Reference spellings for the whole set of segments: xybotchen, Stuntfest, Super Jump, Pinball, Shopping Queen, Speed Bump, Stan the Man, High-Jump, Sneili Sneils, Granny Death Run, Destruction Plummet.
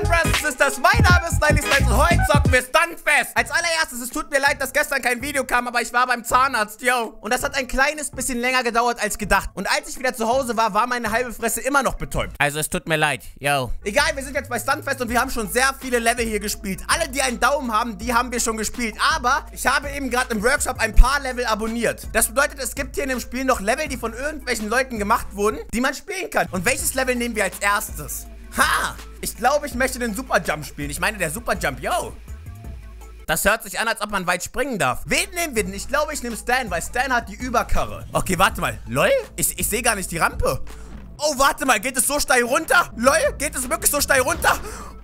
Moin Friends, ist das. Mein Name ist Sneili Sneils und heute zocken wir Stuntfest. Als allererstes, es tut mir leid, dass gestern kein Video kam, aber ich war beim Zahnarzt, yo. Und das hat ein kleines bisschen länger gedauert als gedacht. Und als ich wieder zu Hause war, war meine halbe Fresse immer noch betäubt. Also es tut mir leid, yo. Egal, wir sind jetzt bei Stuntfest und wir haben schon sehr viele Level hier gespielt. Alle, die einen Daumen haben, die haben wir schon gespielt. Aber ich habe eben gerade im Workshop ein paar Level abonniert. Das bedeutet, es gibt hier in dem Spiel noch Level, die von irgendwelchen Leuten gemacht wurden, die man spielen kann. Und welches Level nehmen wir als erstes? Ha! Ich glaube, ich möchte den Super Jump spielen. Ich meine, der Super Jump, yo. Das hört sich an, als ob man weit springen darf. Wen nehmen wir denn? Ich glaube, ich nehme Stan, weil Stan hat die Überkarre. Okay, warte mal. Lol? Ich sehe gar nicht die Rampe. Oh, warte mal. Geht es so steil runter? Lol? Geht es wirklich so steil runter?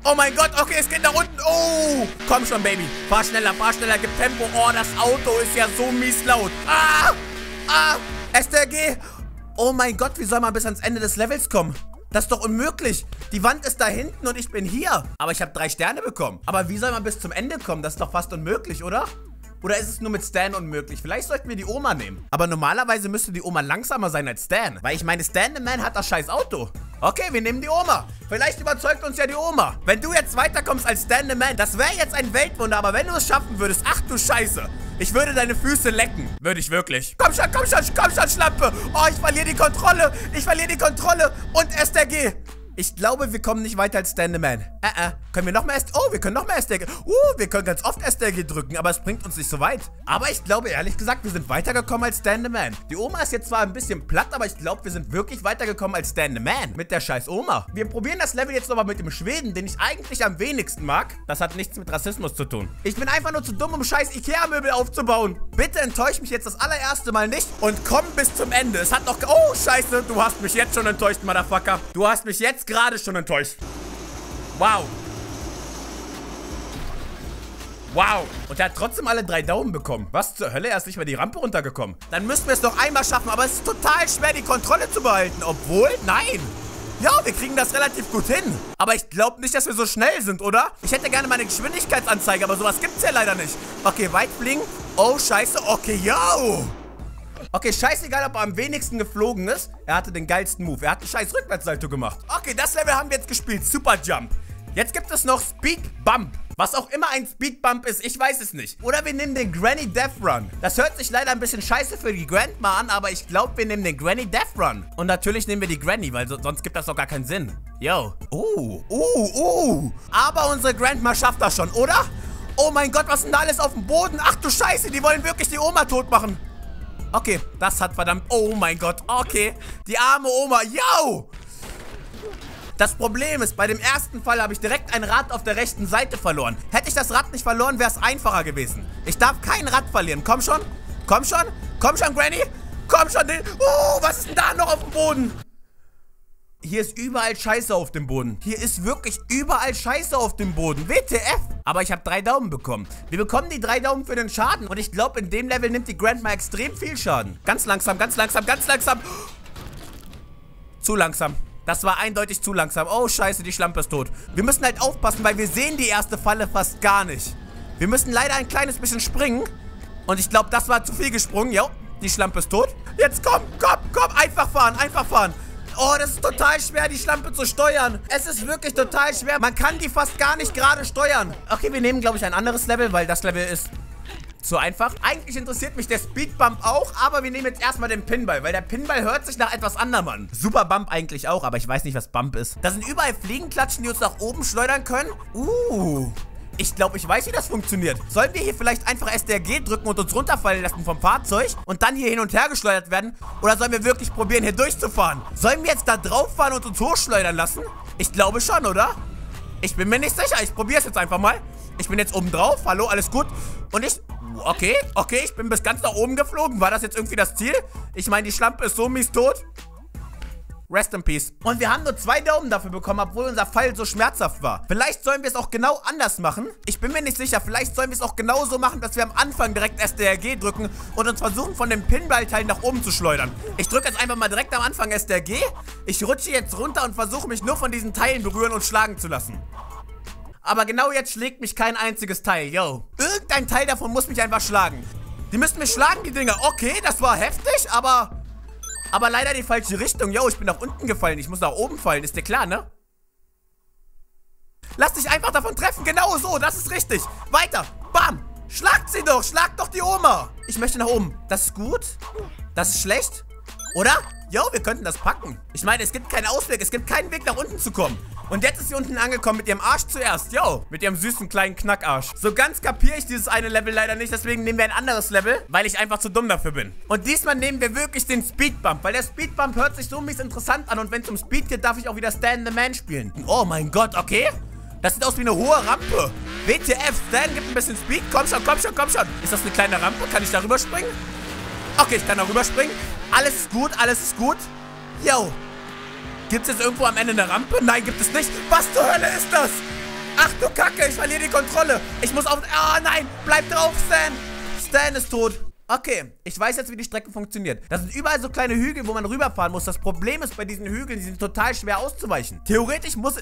Oh mein Gott. Okay, es geht nach unten. Oh. Komm schon, Baby. Fahr schneller, fahr schneller. Gib Tempo. Oh, das Auto ist ja so mies laut. Ah! Ah! STG. Oh mein Gott, wie soll man bis ans Ende des Levels kommen? Das ist doch unmöglich. Die Wand ist da hinten und ich bin hier. Aber ich habe 3 Sterne bekommen. Aber wie soll man bis zum Ende kommen? Das ist doch fast unmöglich, oder? Oder ist es nur mit Stan unmöglich? Vielleicht sollten wir die Oma nehmen. Aber normalerweise müsste die Oma langsamer sein als Stan. Weil ich meine, Stan the Man hat das scheiß Auto. Okay, wir nehmen die Oma. Vielleicht überzeugt uns ja die Oma. Wenn du jetzt weiterkommst als Stan the Man, das wäre jetzt ein Weltwunder. Aber wenn du es schaffen würdest, ach du Scheiße. Ich würde deine Füße lecken. Würde ich wirklich. Komm schon, Schlampe. Oh, ich verliere die Kontrolle. Ich verliere die Kontrolle. Und STG. Ich glaube, wir kommen nicht weiter als Stan the Man. Können wir noch mehr STG? Oh, wir können noch mehr STG. Wir können ganz oft STG drücken, aber es bringt uns nicht so weit. Aber ich glaube, ehrlich gesagt, wir sind weitergekommen als Stan the Man. Die Oma ist jetzt zwar ein bisschen platt, aber ich glaube, wir sind wirklich weitergekommen als Stan the Man. Mit der scheiß Oma. Wir probieren das Level jetzt nochmal mit dem Schweden, den ich eigentlich am wenigsten mag. Das hat nichts mit Rassismus zu tun. Ich bin einfach nur zu dumm, um scheiß Ikea-Möbel aufzubauen. Bitte enttäusch mich jetzt das allererste Mal nicht und komm bis zum Ende. Es hat noch... Oh, scheiße, du hast mich jetzt schon enttäuscht, Motherfucker. Du hast mich jetzt gerade schon enttäuscht. Wow. Wow. Und er hat trotzdem alle 3 Daumen bekommen. Was zur Hölle? Er ist nicht mal die Rampe runtergekommen. Dann müssen wir es noch einmal schaffen. Aber es ist total schwer, die Kontrolle zu behalten. Obwohl, nein. Ja, wir kriegen das relativ gut hin. Aber ich glaube nicht, dass wir so schnell sind, oder? Ich hätte gerne meine Geschwindigkeitsanzeige, aber sowas gibt es ja leider nicht. Okay, weit fliegen. Oh, scheiße. Okay, yo. Okay, scheißegal, ob er am wenigsten geflogen ist. Er hatte den geilsten Move. Er hat einen scheiß Rückwärtssalto gemacht. Okay, das Level haben wir jetzt gespielt. Super Jump. Jetzt gibt es noch Speed Bump. Was auch immer ein Speed Bump ist, ich weiß es nicht. Oder wir nehmen den Granny Death Run. Das hört sich leider ein bisschen scheiße für die Grandma an, aber ich glaube, wir nehmen den Granny Death Run. Und natürlich nehmen wir die Granny, weil sonst gibt das doch gar keinen Sinn. Yo. Aber unsere Grandma schafft das schon, oder? Oh mein Gott, was ist denn da alles auf dem Boden? Ach du Scheiße, die wollen wirklich die Oma tot machen. Okay, das hat verdammt... Oh mein Gott, okay. Die arme Oma, yo! Das Problem ist, bei dem ersten Fall habe ich direkt ein Rad auf der rechten Seite verloren. Hätte ich das Rad nicht verloren, wäre es einfacher gewesen. Ich darf kein Rad verlieren. Komm schon, komm schon, komm schon, Granny. Komm schon, was ist denn da noch auf dem Boden? Hier ist überall Scheiße auf dem Boden. Hier ist wirklich überall Scheiße auf dem Boden. WTF. Aber ich habe 3 Daumen bekommen. Wir bekommen die 3 Daumen für den Schaden. Und ich glaube, in dem Level nimmt die Grandma extrem viel Schaden. Ganz langsam, ganz langsam, ganz langsam. Zu langsam. Das war eindeutig zu langsam. Oh, scheiße, die Schlampe ist tot. Wir müssen halt aufpassen, weil wir sehen die erste Falle fast gar nicht. Wir müssen leider ein kleines bisschen springen. Und ich glaube, das war zu viel gesprungen. Jo, die Schlampe ist tot. Jetzt komm, komm, komm. Einfach fahren, einfach fahren. Oh, das ist total schwer, die Schlampe zu steuern. Es ist wirklich total schwer. Man kann die fast gar nicht gerade steuern. Okay, wir nehmen, glaube ich, ein anderes Level, weil das Level ist zu einfach. Eigentlich interessiert mich der Speedbump auch, aber wir nehmen jetzt erstmal den Pinball, weil der Pinball hört sich nach etwas anderem an. Super Bump eigentlich auch, aber ich weiß nicht, was Bump ist. Da sind überall Fliegenklatschen, die uns nach oben schleudern können. Ich glaube, ich weiß, wie das funktioniert. Sollen wir hier vielleicht einfach STRG drücken und uns runterfallen lassen vom Fahrzeug und dann hier hin und her geschleudert werden? Oder sollen wir wirklich probieren, hier durchzufahren? Sollen wir jetzt da drauf fahren und uns hochschleudern lassen? Ich glaube schon, oder? Ich bin mir nicht sicher. Ich probiere es jetzt einfach mal. Ich bin jetzt oben drauf. Hallo, alles gut? Und ich... Okay, okay, ich bin bis ganz nach oben geflogen. War das jetzt irgendwie das Ziel? Ich meine, die Schlampe ist so mies tot. Rest in Peace. Und wir haben nur 2 Daumen dafür bekommen, obwohl unser Fall so schmerzhaft war. Vielleicht sollen wir es auch genau anders machen. Ich bin mir nicht sicher. Vielleicht sollen wir es auch genau so machen, dass wir am Anfang direkt STRG drücken und uns versuchen, von dem Pinball-Teil nach oben zu schleudern. Ich drücke jetzt einfach mal direkt am Anfang STRG. Ich rutsche jetzt runter und versuche, mich nur von diesen Teilen berühren und schlagen zu lassen. Aber genau jetzt schlägt mich kein einziges Teil, yo. Irgendein Teil davon muss mich einfach schlagen. Die müssen mich schlagen, die Dinger. Okay, das war heftig, aber... Aber leider die falsche Richtung. Yo, ich bin nach unten gefallen. Ich muss nach oben fallen. Ist dir klar, ne? Lass dich einfach davon treffen. Genau so, das ist richtig. Weiter. Bam. Schlagt sie doch. Schlagt doch die Oma. Ich möchte nach oben. Das ist gut. Das ist schlecht. Oder? Jo, wir könnten das packen. Ich meine, es gibt keinen Ausweg. Es gibt keinen Weg, nach unten zu kommen. Und jetzt ist sie unten angekommen mit ihrem Arsch zuerst. Yo, mit ihrem süßen kleinen Knackarsch. So ganz kapiere ich dieses eine Level leider nicht. Deswegen nehmen wir ein anderes Level, weil ich einfach zu dumm dafür bin. Und diesmal nehmen wir wirklich den Speed Bump, weil der Speed Bump hört sich so mies interessant an. Und wenn es um Speed geht, darf ich auch wieder Stan the Man spielen. Oh mein Gott, okay. Das sieht aus wie eine hohe Rampe. WTF, Stan gibt ein bisschen Speed. Komm schon, komm schon, komm schon. Ist das eine kleine Rampe? Kann ich da rüberspringen? Okay, ich kann da rüberspringen. Alles ist gut, alles ist gut. Yo. Gibt es jetzt irgendwo am Ende eine Rampe? Nein, gibt es nicht. Was zur Hölle ist das? Ach du Kacke, ich verliere die Kontrolle. Ich muss auf... Ah, nein, bleib drauf, Stan. Stan ist tot. Okay, ich weiß jetzt, wie die Strecke funktioniert. Das sind überall so kleine Hügel, wo man rüberfahren muss. Das Problem ist bei diesen Hügeln, die sind total schwer auszuweichen. Theoretisch muss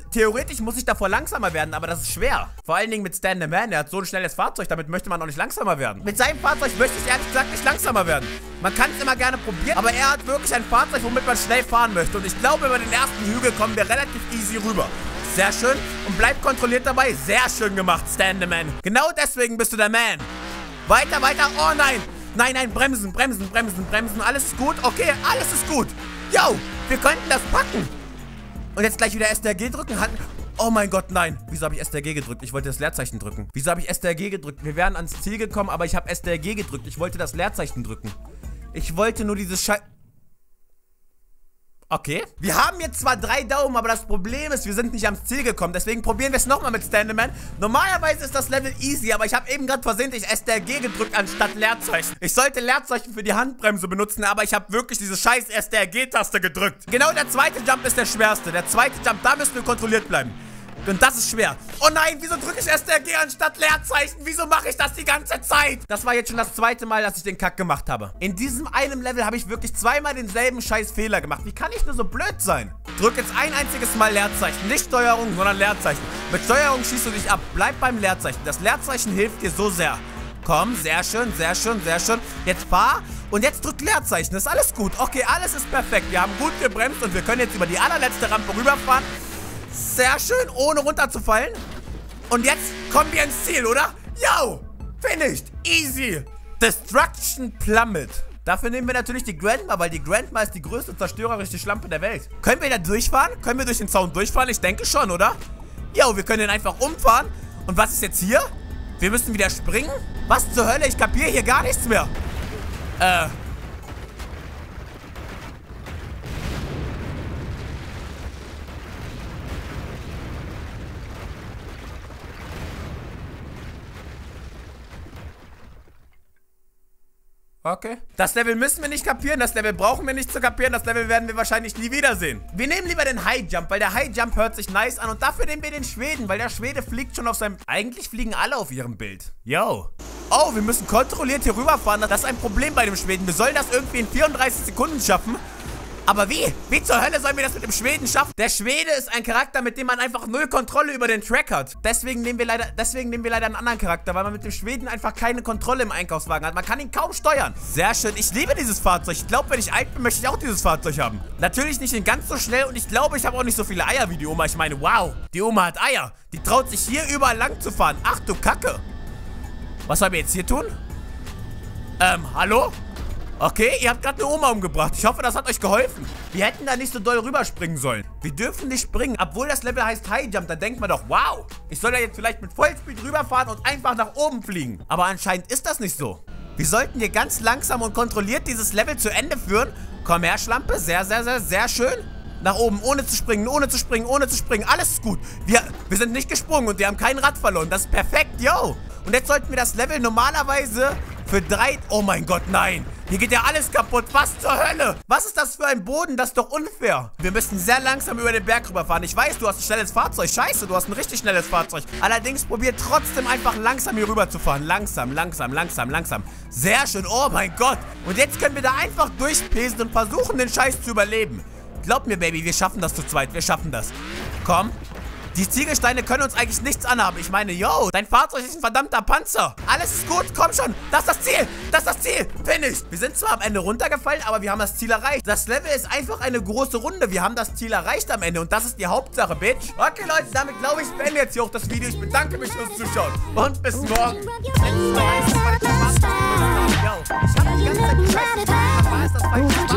ich davor langsamer werden, aber das ist schwer. Vor allen Dingen mit Stan the Man, der hat so ein schnelles Fahrzeug, damit möchte man auch nicht langsamer werden. Mit seinem Fahrzeug möchte ich ehrlich gesagt nicht langsamer werden. Man kann es immer gerne probieren, aber er hat wirklich ein Fahrzeug, womit man schnell fahren möchte. Und ich glaube, über den ersten Hügel kommen wir relativ easy rüber. Sehr schön und bleib kontrolliert dabei. Sehr schön gemacht, Stan the Man. Genau deswegen bist du der Man. Weiter, weiter. Oh nein. Nein, nein, bremsen, bremsen, bremsen, bremsen. Alles ist gut. Okay, alles ist gut. Yo, wir könnten das packen. Und jetzt gleich wieder STRG drücken. Oh mein Gott, nein. Wieso habe ich STRG gedrückt? Ich wollte das Leerzeichen drücken. Wieso habe ich STRG gedrückt? Wir wären ans Ziel gekommen, aber ich habe STRG gedrückt. Ich wollte das Leerzeichen drücken. Ich wollte nur dieses Okay. Wir haben jetzt zwar 3 Daumen, aber das Problem ist, wir sind nicht ans Ziel gekommen. Deswegen probieren wir es nochmal mit Stan the Man. Normalerweise ist das Level easy, aber ich habe eben gerade versehentlich STRG gedrückt anstatt Leerzeichen. Ich sollte Leerzeichen für die Handbremse benutzen, aber ich habe wirklich diese scheiß STRG-Taste gedrückt. Genau, der zweite Jump ist der schwerste. Der zweite Jump, da müssen wir kontrolliert bleiben. Und das ist schwer. Oh nein, wieso drücke ich STRG anstatt Leerzeichen? Wieso mache ich das die ganze Zeit? Das war jetzt schon das 2. Mal, dass ich den Kack gemacht habe. In diesem einen Level habe ich wirklich 2-mal denselben scheiß Fehler gemacht. Wie kann ich nur so blöd sein? Drück jetzt ein einziges Mal Leerzeichen. Nicht Steuerung, sondern Leerzeichen. Mit Steuerung schießt du dich ab. Bleib beim Leerzeichen. Das Leerzeichen hilft dir so sehr. Komm, sehr schön, sehr schön, sehr schön. Jetzt fahr und jetzt drück Leerzeichen. Ist alles gut. Okay, alles ist perfekt. Wir haben gut gebremst und wir können jetzt über die allerletzte Rampe rüberfahren. Sehr schön, ohne runterzufallen. Und jetzt kommen wir ins Ziel, oder? Yo, finished, easy. Destruction Plummet. Dafür nehmen wir natürlich die Grandma, weil die Grandma ist die größte zerstörerische Schlampe der Welt. Können wir da durchfahren? Können wir durch den Zaun durchfahren? Ich denke schon, oder? Yo, wir können den einfach umfahren. Und was ist jetzt hier? Wir müssen wieder springen? Was zur Hölle? Ich kapiere hier gar nichts mehr. Okay. Das Level müssen wir nicht kapieren, das Level brauchen wir nicht zu kapieren, das Level werden wir wahrscheinlich nie wiedersehen. Wir nehmen lieber den High-Jump, weil der High-Jump hört sich nice an und dafür nehmen wir den Schweden, weil der Schwede fliegt schon auf seinem... Eigentlich fliegen alle auf ihrem Bild. Yo. Oh, wir müssen kontrolliert hier rüberfahren, das ist ein Problem bei dem Schweden. Wir sollen das irgendwie in 34 Sekunden schaffen. Aber wie? Wie zur Hölle sollen wir das mit dem Schweden schaffen? Der Schwede ist ein Charakter, mit dem man einfach null Kontrolle über den Track hat. Deswegen nehmen wir leider einen anderen Charakter, weil man mit dem Schweden einfach keine Kontrolle im Einkaufswagen hat. Man kann ihn kaum steuern. Sehr schön. Ich liebe dieses Fahrzeug. Ich glaube, wenn ich alt bin, möchte ich auch dieses Fahrzeug haben. Natürlich nicht in ganz so schnell und ich glaube, ich habe auch nicht so viele Eier wie die Oma. Ich meine, wow. Die Oma hat Eier. Die traut sich hier überall lang zu fahren. Ach du Kacke. Was sollen wir jetzt hier tun? Hallo? Okay, ihr habt gerade eine Oma umgebracht. Ich hoffe, das hat euch geholfen. Wir hätten da nicht so doll rüberspringen sollen. Wir dürfen nicht springen, obwohl das Level heißt High Jump. Da denkt man doch, wow, ich soll da jetzt vielleicht mit Vollspeed rüberfahren und einfach nach oben fliegen. Aber anscheinend ist das nicht so. Wir sollten hier ganz langsam und kontrolliert dieses Level zu Ende führen. Komm her, Schlampe. Sehr, sehr, sehr, sehr schön. Nach oben, ohne zu springen, ohne zu springen, ohne zu springen. Alles ist gut. Wir sind nicht gesprungen und wir haben kein Rad verloren. Das ist perfekt, yo. Und jetzt sollten wir das Level normalerweise für 3... Oh mein Gott, nein. Hier geht ja alles kaputt. Was zur Hölle? Was ist das für ein Boden? Das ist doch unfair. Wir müssen sehr langsam über den Berg rüberfahren. Ich weiß, du hast ein schnelles Fahrzeug. Scheiße, du hast ein richtig schnelles Fahrzeug. Allerdings probier trotzdem einfach langsam hier rüber zu fahren. Langsam, langsam, langsam, langsam. Sehr schön. Oh mein Gott. Und jetzt können wir da einfach durchpesen und versuchen, den Scheiß zu überleben. Glaub mir, Baby, wir schaffen das zu zweit. Wir schaffen das. Komm. Die Ziegelsteine können uns eigentlich nichts anhaben. Ich meine, yo, dein Fahrzeug ist ein verdammter Panzer. Alles ist gut, komm schon. Das ist das Ziel. Das ist das Ziel. Finish. Wir sind zwar am Ende runtergefallen, aber wir haben das Ziel erreicht. Das Level ist einfach eine große Runde. Wir haben das Ziel erreicht am Ende und das ist die Hauptsache, Bitch. Okay, Leute, damit glaube ich, beende jetzt hier auch das Video. Ich bedanke mich fürs Zuschauen und bis morgen. Yo, ich hab die ganze Zeit